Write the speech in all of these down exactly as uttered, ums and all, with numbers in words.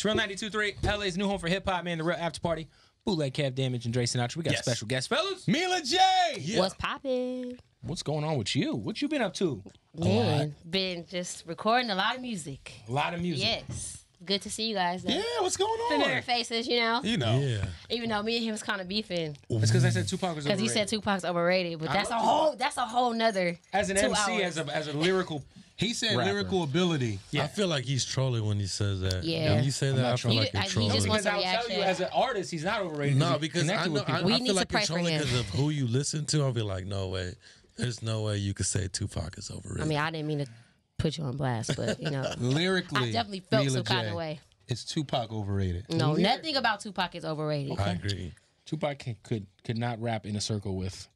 It's Real ninety-two point three, L A's new home for hip-hop, man. The Real After Party. Bootleg Kev, Damage, and Dre Sinatra. We got yes. special guests, fellas. Myla J. Yeah. What's poppin'? What's going on with you? What you been up to? Man, been just recording a lot of music. A lot of music. Yes. Good to see you guys, though. Yeah, what's going on? Familiar faces, you know? You know. Yeah. Even though me and him was kind of beefing. It's because I said Tupac was overrated. Because you said Tupac's overrated, but that's a whole that's a whole nother As an M C, as a, as a lyrical He said rapper. lyrical ability. Yeah. I feel like he's trolling when he says that. Yeah. When you say that, I feel like you're trolling. Just because I'll tell you, as an artist, he's not overrated. No, because I, know, I, I feel like you're trolling because of who you listen to. I'll be like, no way. There's no way you could say Tupac is overrated. I mean, I didn't mean to put you on blast, but, you know. Lyrically, I definitely felt Myla some J, kind of way. Is Tupac overrated? No, yeah. nothing about Tupac is overrated. Okay. I agree. Tupac can, could could not rap in a circle with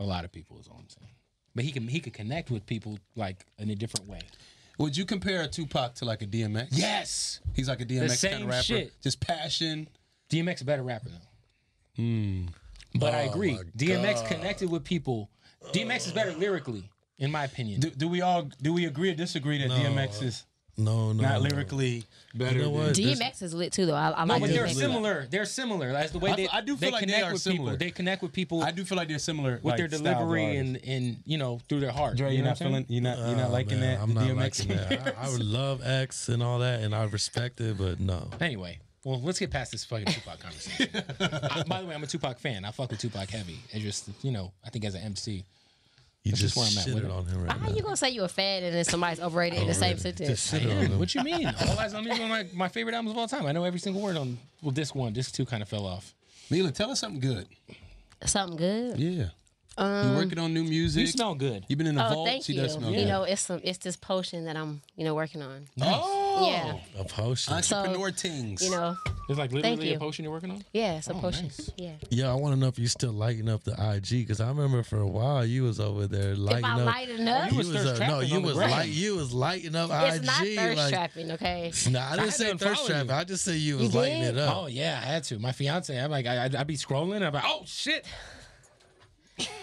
a lot of people, is all I'm saying. But he can he could connect with people like in a different way. Would you compare a Tupac to like a D M X? Yes, he's like a D M X kind of rapper. Shit. Just passion. D M X a better rapper though. Mm. But oh, I agree. D M X God. connected with people. D M X uh, is better lyrically, in my opinion. Do, do we all do we agree or disagree that no, D M X is no, no, not no. lyrically better? You know what? Than... D M X is lit too though. I, I no, like but D M X. They're similar. They're similar. As the way they I, I do feel they like connect they are with similar. people. They connect with people. I do feel like they're similar with like their delivery and and you know through their heart. Dre, you you're know not feeling. You're not. You're oh, not liking man, that. I'm not D M X liking that. I, I would love X and all that, and I respect it, but no. Anyway. Well, let's get past this fucking Tupac conversation. I, by the way, I'm a Tupac fan. I fuck with Tupac heavy. It's just, you know, I think as an M C, you that's just, just where I'm at with on him right How now. How you gonna say you a fan and then somebody's overrated oh, in the really? same sentence? What you mean? All eyes on me is one of my, my favorite albums of all time. I know every single word on well, disc one, disc two kind of fell off. Myla, tell us something good. Something good? Yeah. Um, You're working on new music. You smell good. You've been in the oh, vault. Thank she you. Does smell yeah. good. You know, it's some, it's this potion that I'm, you know, working on. Nice. Oh, yeah, a potion. Entrepreneur so, things. You know, it's like literally a potion you're working on. Yeah, it's a oh, potion. Nice. Yeah. Yeah, I want to know if you still lighting up the I G because I remember for a while you was over there lighting if I up. Lighting up, you was, was uh, no, you was light, you was lighting up it's I G. It's not thirst like, trapping, okay? No, nah, I didn't I say thirst trapping. You. I just said you was you lighting it up. Oh yeah, I had to. My fiance, I'm like, I, I be scrolling. I'm like, oh shit.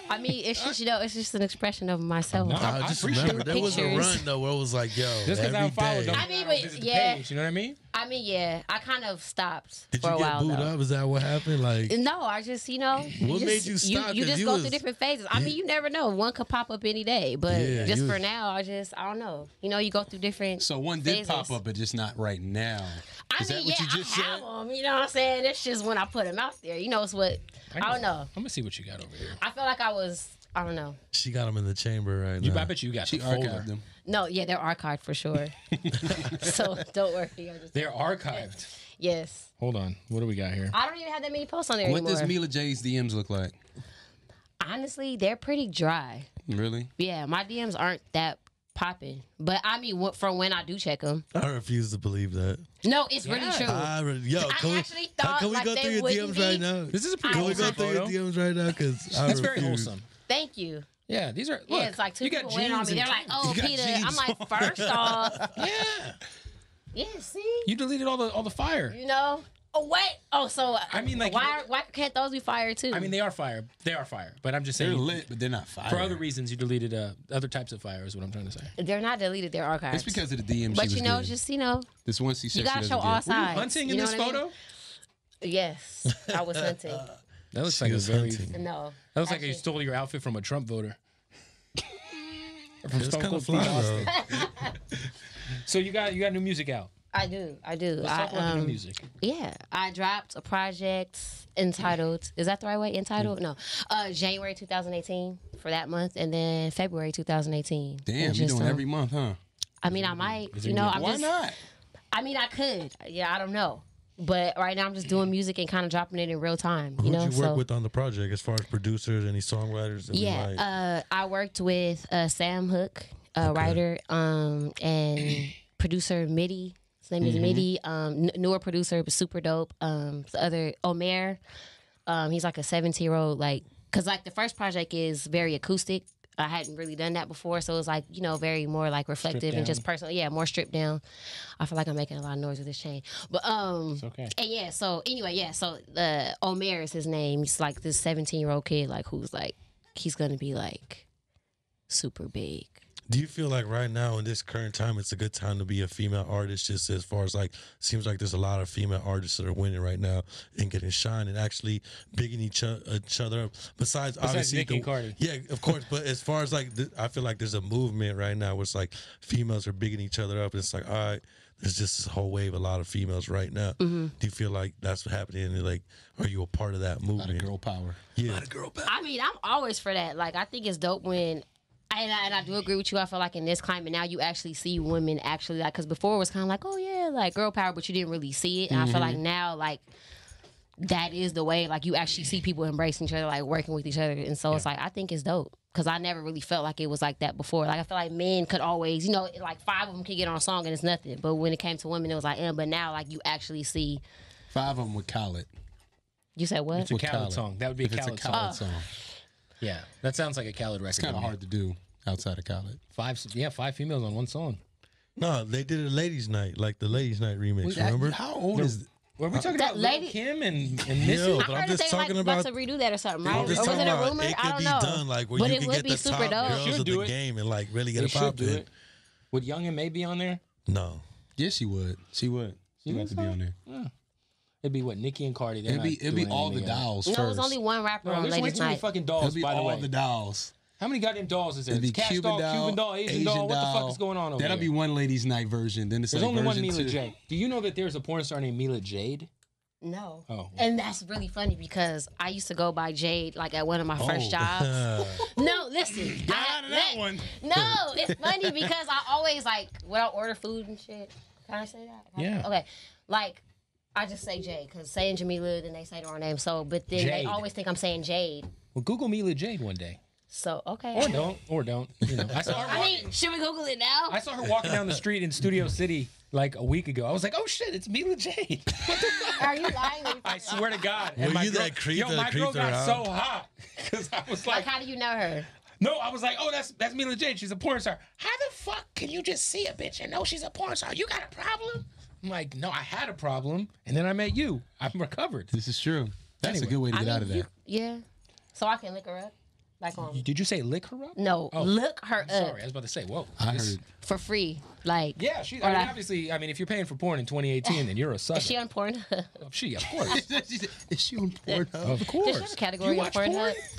I mean, it's just, you know, it's just an expression of myself. No, I, I just remember there was a run though where it was like, yo, just because I followed them, I mean, but yeah, page, you know what I mean? I mean, yeah, I kind of stopped Did for a while. Did you get booed though. up? Is that what happened? Like, no, I just, you know, what just, made you stop? You, you just you go was, through different phases. I mean, you never know; one could pop up any day. But yeah, just for was, now, I just, I don't know. You know, you go through different. So one did phases. pop up, but just not right now. I Is mean, that what yeah, you just I said? have them. You know what I'm saying? It's just when I put them out there. You know, it's what I, know. I don't know. I'm gonna see what you got over here. I feel like I was. I don't know. She got them in the chamber right you, now. I bet you got she archived them. No, yeah, they're archived for sure. So don't worry. Just they're archived. Yes. Hold on. What do we got here? I don't even have that many posts on there what anymore. What does Myla J's D Ms look like? Honestly, they're pretty dry. Really? Yeah, my D Ms aren't that popping. But I mean, what, from when I do check them. I refuse to believe that. No, it's yeah. really true. I, re yo, can I actually we, thought can we like go through your D Ms be? right now? This is a pretty Can we go through photo. your D Ms right now? Because That's I very wholesome. Thank you. Yeah, these are. Look, yeah, it's like two people went on me. They're like, "Oh, Peter." I'm like, first off, yeah, yeah. See, you deleted all the all the fire. You know. Oh wait. Oh, so I mean, like, why why can't those be fire too? I mean, they are fire. They are fire. But I'm just saying, they're lit, but they're not fire. For other reasons, you deleted uh, other types of fire. Is what I'm trying to say. They're not deleted. They're archived. It's because of the D M. But you know, just you know, this one she said, you gotta show all sides. Hunting in this photo. Yes, I was hunting. That looks she like a very no. That looks actually, like you stole your outfit from a Trump voter. From Stone Cold Steve Austin. So you got you got new music out. I do, I do. Let's I, talk about um, new music. Yeah, I dropped a project entitled. Is that the right way? Entitled? Yeah. No, uh, January two thousand eighteen for that month, and then February two thousand eighteen. Damn, you're just, doing um, every month, huh? I mean, I might. Is you know, I'm why just, not? I mean, I could. Yeah, I don't know. But right now I'm just doing music and kind of dropping it in real time. You Who'd know? you work so, with on the project as far as producers, any songwriters? Yeah, uh, I worked with uh, Sam Hook, a okay. writer um, and producer Midi. His name mm-hmm. is Midi. Um, newer producer, but super dope. Um, the other Omer, um, he's like a seventeen year old. Like, cause like the first project is very acoustic. I hadn't really done that before, so it was like, you know, very more like reflective and just personal. Yeah, more stripped down. I feel like I'm making a lot of noise with this chain, but um, it's okay. And yeah, so anyway, yeah, so the uh, Omer is his name. He's like this seventeen year old kid, like who's like he's gonna be like super big. Do you feel like right now in this current time, it's a good time to be a female artist, just as far as like, seems like there's a lot of female artists that are winning right now and getting shine and actually bigging each, each other up. Besides, Besides obviously, Nicki the, and Cardi. Yeah, of course. But as far as like, th I feel like there's a movement right now where it's like females are bigging each other up. And it's like, all right, there's just this whole wave, a lot of females right now. Mm-hmm. Do you feel like that's what's happening? And like, are you a part of that movement? A lot of girl power. Yeah. A lot of girl power. I mean, I'm always for that. Like, I think it's dope when... And I, and I do agree with you. I feel like in this climate now, you actually see women actually, like, because before it was kind of like, oh, yeah, like, girl power, but you didn't really see it. And mm-hmm. I feel like now, like, that is the way, like, you actually see people embracing each other, like, working with each other. And so yeah. it's like, I think it's dope, because I never really felt like it was like that before. Like, I feel like men could always, you know, like, five of them could get on a song and it's nothing. But when it came to women, it was like, eh, but now, like, you actually see. Five of them would call it. You said what? It's a Khaled song. That would be a Khaled song. Oh. song. Yeah, that sounds like a Khaled record. It's kind of hard to do outside of Khaled. Five, yeah, five females on one song. No, they did a ladies' night, like the ladies' night remix. Wait, remember? I, how old no. is? Were we talking that about lady? Kim and, and Missy? No, but I'm just talking like, about, about to redo that or something, right? Or was it a rumor? It could I don't be know. done, like where but you can get the top dope. girls of the it. game and like really get they a pop do it. Would Young and May be on there? No. Yes, she would. She would. She would have to be on there. Yeah. It'd be what, Nicki and Cardi. It'd be, it'd be all the dolls first. No, there's only one rapper on Ladies Night. There's way too many fucking dolls, by the way. It'd be all the dolls. How many goddamn dolls is there? It'd be Cuban Doll, Cuban Doll, Asian Doll. What the fuck is going on over there? That'll be one Ladies Night version. Then it's like version two. There's only one Myla J. Do you know that there's a porn star named Myla Jade? No. Oh. And that's really funny because I used to go by Jade like at one of my oh. first jobs. No, listen. Got out of that one. No, it's funny because I always like, when I order food and shit. Can I say that? Yeah. Okay. Like, I just say Jade, because saying Jamila, then they say their name. So, but then Jade. They always think I'm saying Jade. Well, Google Myla Jade one day. So, okay. Or don't. Or don't. You know, I, saw her I mean, should we Google it now? I saw her walking down the street in Studio City like a week ago. I was like, oh, shit, it's Myla Jade. What the fuck? Are you lying? I swear to God. Were you girl, that creep? Yo, my girl got around? so hot. Because I was like, like, how do you know her? No, I was like, oh, that's that's Myla Jade. She's a porn star. How the fuck can you just see a bitch and know she's a porn star? You got a problem? I'm like, no, I had a problem, and then I met you. I'm recovered. This is true. That's anyway, a good way to get I mean, out of that. You, yeah. So I can lick her up? Like on. Did you say lick her up? No, oh, look her I'm up. Sorry, I was about to say, whoa. I heard. For free. Like. Yeah, she, I mean, like, obviously, I mean, if you're paying for porn in twenty eighteen, then you're a sucker. Is she on Pornhub? She, of course. Is she on Pornhub? Of course. Does she have a category you on Pornhub?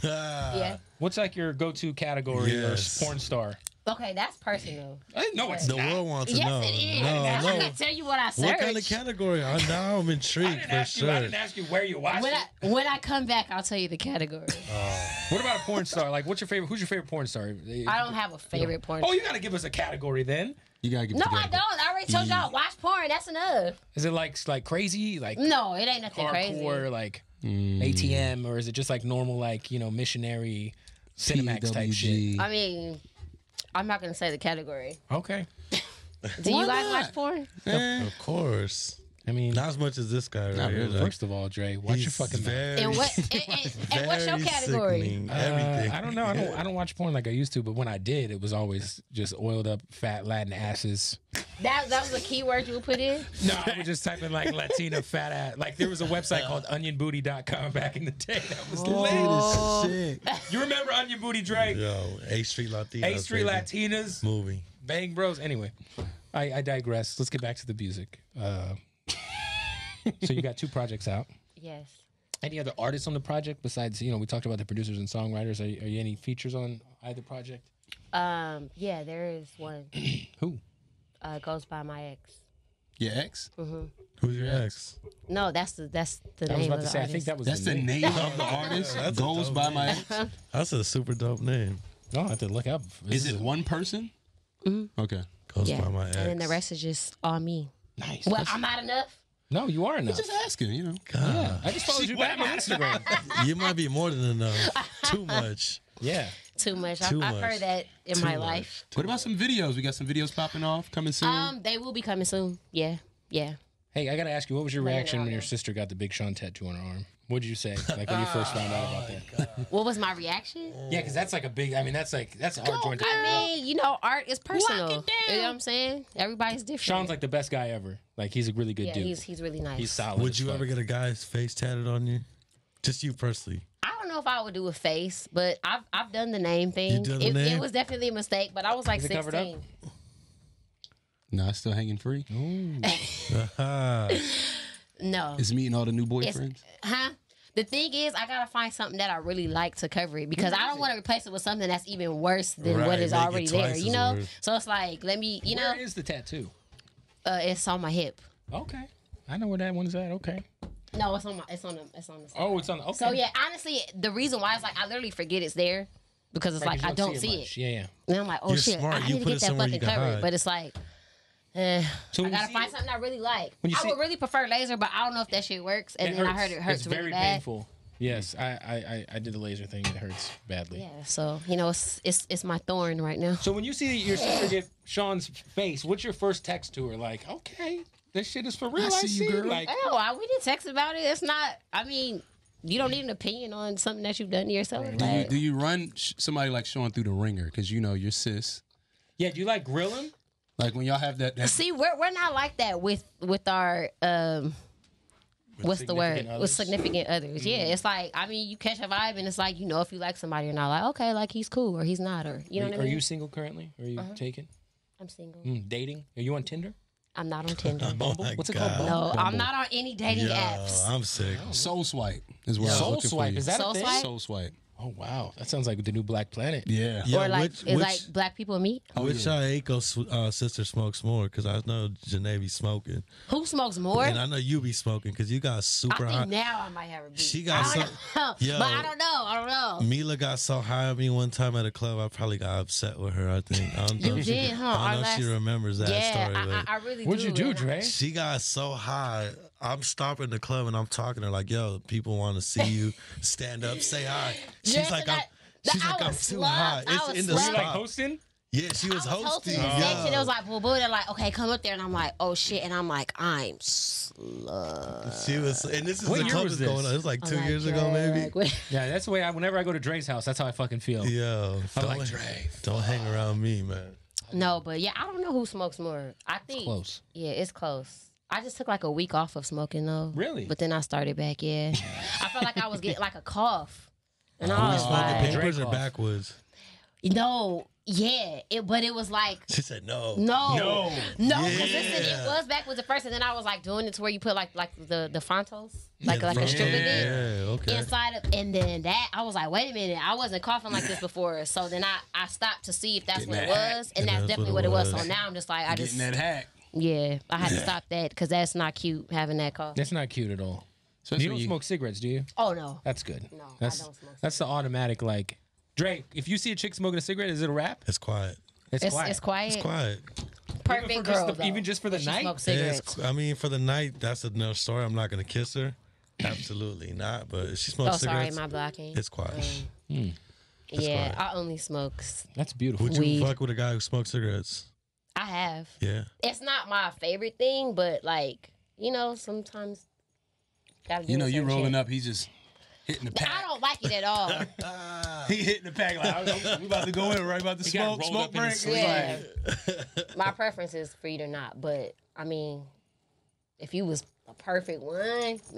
Porn? Uh, yeah. What's like your go-to category yes. or porn star? Okay, that's personal. No, it's the not. world wants to yes, know. Yes, it is. No, I no. can tell you what I searched. What kind of category? I, now I'm intrigued. I didn't, for ask sure. you, I didn't ask you where you watched when it. I, when I come back, I'll tell you the category. Uh, what about a porn star? Like, what's your favorite? Who's your favorite porn star? I don't have a favorite no. porn star. Oh, you got to give us a category then. You got to give us no, a category. No, I don't. I already told y'all, watch porn. That's enough. Is it like like crazy? Like No, it ain't nothing hardcore, crazy. Hardcore, like mm. A T M, or is it just like normal, like, you know, missionary Cinemax type shit? I mean... I'm not going to say the category. Okay. Do Why you guys not? watch porn? Eh. Of course. I mean, not as much as this guy right here. Really. First of all, Dre, watch He's your fucking very, and, what, and, and, and what's your category? Uh, Everything. I don't know. I don't, I don't watch porn like I used to, but when I did, it was always just oiled up, fat Latin asses. That, that was a keyword you would put in? No, I would just type in like Latina fat ass. Like there was a website called Onion Booty dot com back in the day. That was oh, lit. Shit. You remember Onion Booty, Drake? Yo, A Street Latinas. A Street baby. Latinas. Movie. Bang Bros. Anyway, I, I digress. Let's get back to the music. Uh, so you got two projects out. Yes. Any other artists on the project besides, you know, we talked about the producers and songwriters. Are you, are you any features on either project? Um, yeah, there is one. Who? Uh, goes by my ex. Your ex? Mm-hmm. Who's your ex? No, that's the that's the name. I was about to say, I think that was that's the name of the artist. Goes by my ex. That's a super dope name. Oh, I have to look up. Is it one person? Mm-hmm. Okay. Goes yeah. by my ex. And then the rest is just on me. Nice. Well, that's... I'm not enough. No, you are enough. I'm just asking, you know. God. Yeah. I just followed you back on Instagram. You might be more than enough. Too much. Yeah. Too much. Too I've, much. I've heard that in Too my much. life. What about some videos? We got some videos popping off coming soon. Um, they will be coming soon. Yeah, yeah. Hey, I gotta ask you, what was your Later reaction on. when your sister got the Big Sean tattoo on her arm? What did you say, like when you first found out about that? God. What was my reaction? Yeah, because that's like a big. I mean, that's like that's a hard joint. I mean, you know, art is personal. Walk it down. You know what I'm saying? Everybody's different. Sean's like the best guy ever. Like he's a really good yeah, dude. He's he's really nice. He's solid. Would you fuck. ever get a guy's face tatted on you? Just you personally? I don't know if I would do a face, but I've I've done the name thing. The it, name? It was definitely a mistake, but I was like sixteen. No, it's still hanging free. uh-huh. No. It's meeting all the new boyfriends? It's, huh? The thing is, I gotta find something that I really like to cover it, because I don't want to replace it with something that's even worse than right, what is already there, you know? Worse. So it's like, let me, you where know. Where is the tattoo? Uh, it's on my hip. Okay. I know where that one is at. Okay. No, it's on my, it's on the, it's on the side. Oh, it's on the, okay. So yeah, honestly, the reason why is like, I literally forget it's there, because it's right, like, I don't see it. Much. See it. Yeah, yeah. And I'm like, oh You're shit, smart. I need you to get that fucking covered, hide. But it's like, Uh, so I gotta find it, something I really like. I would really prefer laser, but I don't know if that shit works. And then hurts. I heard it hurts it's really bad. It's very painful. Yes, I, I I did the laser thing. It hurts badly. Yeah, so you know it's it's it's my thorn right now. So when you see your sister get Sean's face, what's your first text to her? Like, okay, this shit is for real. I see, I see you, girl. Like, oh, I, we didn't text about it. It's not. I mean, you don't need an opinion on something that you've done to yourself. Right. Do, like, you, do you run somebody like Sean through the ringer? Because you know your sis. Yeah. Do you like grill him? Like when y'all have that, that see, we're we're not like that with with our um, with what's the word others. With significant others. Mm-hmm. Yeah, it's like I mean, you catch a vibe and it's like you know if you like somebody or not, like okay, like he's cool or he's not or you know. Are, what I mean? Are you single currently? Or are you uh-huh. taken? I'm single. Mm, dating? Are you on Tinder? I'm not on Tinder. Oh Bumble? What's it God. called? Bumble? No, Bumble. I'm not on any dating Yo, apps. I'm sick. Soul Swipe is what Soul I was Swipe for is that Soul a thing? Swipe? Soul Swipe. Oh wow, that sounds like the new Black Planet. Yeah, yeah. Or like which, it's which, like Black People Meet. Oh, which y'all yeah. Aiko uh, sister smokes more? Because I know Janae be smoking. Who smokes more? And I know you be smoking because you got super. I think high. Now I might have a beat. She got so. Yo, but I don't know. I don't know. Mila got so high on me one time at a club. I probably got upset with her. I think. I don't know you she, did, huh? I don't know last... she remembers that yeah, story. Yeah, I, I, I really. What'd do, you do, man? Dre? She got so high. I'm stopping the club and I'm talking to her like, yo, people want to see you stand up, say hi. She's yes, like, I'm, the, she's like, I'm too high. It's in the spot. Like hosting? Yeah, she was, was hosting. hosting the section. It was like, boo boo. They're like, okay, come up there. And I'm like, oh shit. And I'm like, I'm slow. She was, and this is what the club was going on. It was like two like, years Dre, ago, maybe. Like, yeah, that's the way I, whenever I go to Dre's house, that's how I fucking feel. Yo, I'm like, Dre, don't hang around me, man. No, but yeah, I don't know who smokes more. I think. It's close. Yeah, it's close. I just took like a week off of smoking though. Really? But then I started back, yeah. I felt like I was getting like a cough. And I was like... Papers or backwards? No, yeah. It, but it was like... She said no. No. No. No, because yeah. listen, it was backwards at first and then I was like doing it to where you put like like the, the Fontos. Like, yeah, like a strip of it. Yeah, okay. Inside of... And then that, I was like, wait a minute. I wasn't coughing like this before. So then I, I stopped to see if that's getting what that it was. Hack. And that's, that's definitely what it was. was. So now I'm just like, I getting just... Getting that hack. Yeah, I had to stop that because that's not cute having that cough. That's not cute at all. So you don't you... smoke cigarettes, do you? Oh, no. That's good. No, that's, I don't smoke That's cigarettes. The automatic, like... Dre, if you see a chick smoking a cigarette, is it a wrap? It's quiet. It's, it's quiet. It's quiet. It's quiet. Perfect even girl, just the, Even just for the night? Yeah, I mean, for the night, that's another story. I'm not going to kiss her. Absolutely not. But if she smokes oh, cigarettes... Oh, sorry, my blocking. It's quiet. Um, mm. it's yeah, quiet. I only smoke... That's beautiful. Would you weed. fuck with a guy who smokes cigarettes? I have. Yeah. It's not my favorite thing, but like, you know, sometimes gotta You know, you rolling shit. up, he's just hitting the pack. I don't like it at all. uh, he hitting the pack like we about to go in, right? About to he smoke, smoke break. Yeah. My preference is for you to not, but I mean, if you was a perfect one,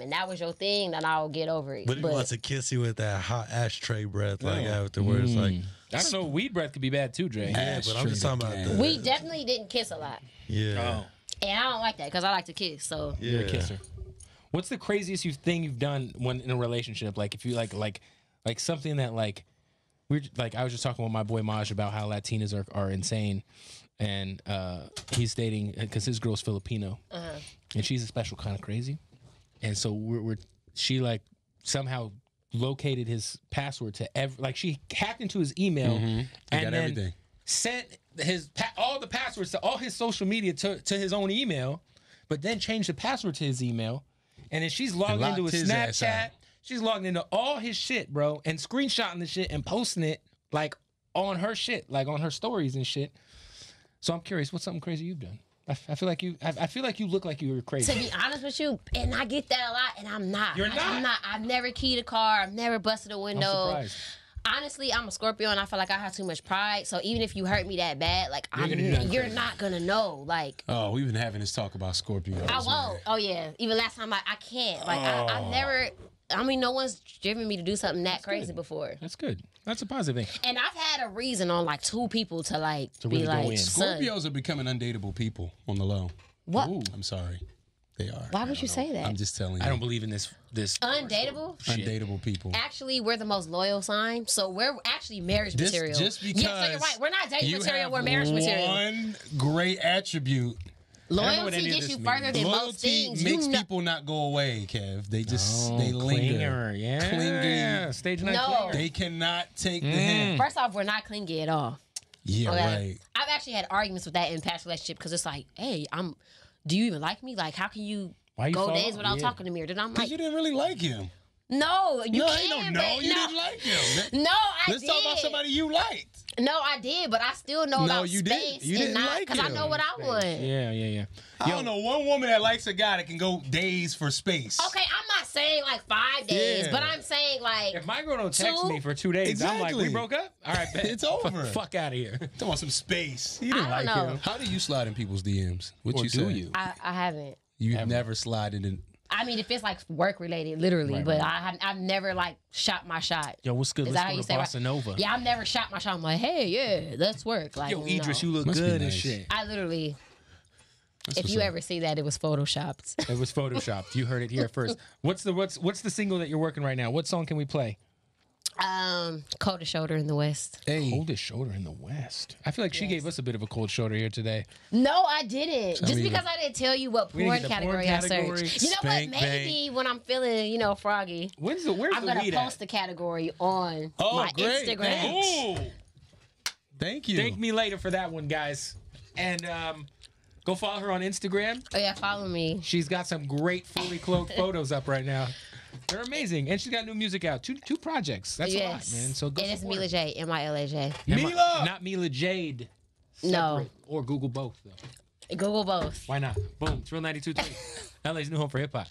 and that was your thing, then I'll get over it. But, but he wants to kiss you with that hot ashtray breath, like yeah. afterwards, mm. like. I don't know. Weed breath could be bad too, Dre. Yeah, but I'm just talking about that. We definitely didn't kiss a lot. Yeah. Oh. And I don't like that because I like to kiss. So yeah. you're a kisser. What's the craziest thing you've done when in a relationship? Like if you like like like something that like we're like I was just talking with my boy Maj about how Latinas are are insane, and uh, he's dating because his girl's Filipino, uh-huh. and she's a special kind of crazy, and so we're, we're she like somehow. Located his password to every like she hacked into his email mm-hmm. and got then everything. Sent his pa all the passwords to all his social media to, to his own email, but then changed the password to his email, and then she's logged into his Snapchat. She's logged into all his shit, bro, and screenshotting the shit and posting it like on her shit, like on her stories and shit. So I'm curious, what's something crazy you've done? I, I feel like you. I, I feel like you look like you were crazy. To be honest with you, and I get that a lot, and I'm not. You're not. I'm not. I've never keyed a car. I've never busted a window. I'm surprised. honestly, I'm a Scorpio, and I feel like I have too much pride. So even if you hurt me that bad, like, you're, I'm, gonna you're not going to know. Like, oh, we've been having this talk about Scorpios. I won't. Oh, yeah. Even last time, I, I can't. Like, oh. I, I've never... I mean, no one's driven me to do something that That's crazy good. before. That's good. That's a positive thing. And I've had a reason on, like, two people to, like, to be really like... Scorpios Son. are becoming undateable people on the low. What? Ooh. I'm sorry. They are. Why would you know. say that? I'm just telling you. I don't believe in this. This undateable? Undateable people. Actually, we're the most loyal sign, so we're actually marriage this, material. Just because... Yes, so you're right. We're not dating material, we're marriage one material. one great attribute... Loyalty gets you further than Loyalty most things. Loyalty makes you people not go away, Kev. They just oh, they linger. Clinger, yeah. Clingy. Yeah, stage night no. They cannot take mm. the hint. First off, we're not clingy at all. Yeah, okay? Right. I've actually had arguments with that in past relationship because it's like, hey, I'm. Do you even like me? Like, how can you, Why you go fall? days without yeah. talking to me? Or did I? Because like, you didn't really like him. No, you no, can't. No, no, you no. didn't like him. No, I Let's did. Let's talk about somebody you liked. No, I did, but I still know no, about you space did. You didn't not, like Because I know what I would. Yeah, yeah, yeah. I Yo, don't know one woman that likes a guy that can go days for space. Okay, I'm not saying like five days, yeah. but I'm saying like if my girl don't text two, me for two days, exactly. I'm like, we broke up? All right, bet. It's over. Fuck out of here. Talking about some space. You didn't I don't like know. him. How do you slide in people's D Ms? What or you do say? you? I, I haven't. You've Ever. never slided in. I mean, if it's like work related, literally, right, but right. I have, I've never like shot my shot. Yo, what's good? Is Let's go to Bossa Nova. Right? Yeah, I've never shot my shot. I'm like, hey, yeah, let's work. Like, yo, Idris, no. you look Must good nice. and shit. I literally, That's if you up. ever see that, it was photoshopped. It was photoshopped. You heard it here first. What's the what's what's the single that you're working right now? What song can we play? Um, Coldest Shoulder in the West. Hey. Coldest Shoulder in the West. I feel like yes. she gave us a bit of a cold shoulder here today. No, I didn't. Just either. because I didn't tell you what porn category, porn category I searched. You know Spank, what? Maybe bang. when I'm feeling, you know, froggy, When's the, where's I'm going to post at? the category on oh, my great. Instagram. Thank you. Thank me later for that one, guys. And um, go follow her on Instagram. Oh, yeah, follow me. She's got some great fully cloaked photos up right now. They're amazing, and she's got new music out. Two two projects. That's yes. a lot, man. So go and it's Myla J, M I L A J. Myla, not Myla Jade. Separate. No, or Google both though. Google both. Why not? Boom. It's Real ninety-two point three L A's new home for hip hop.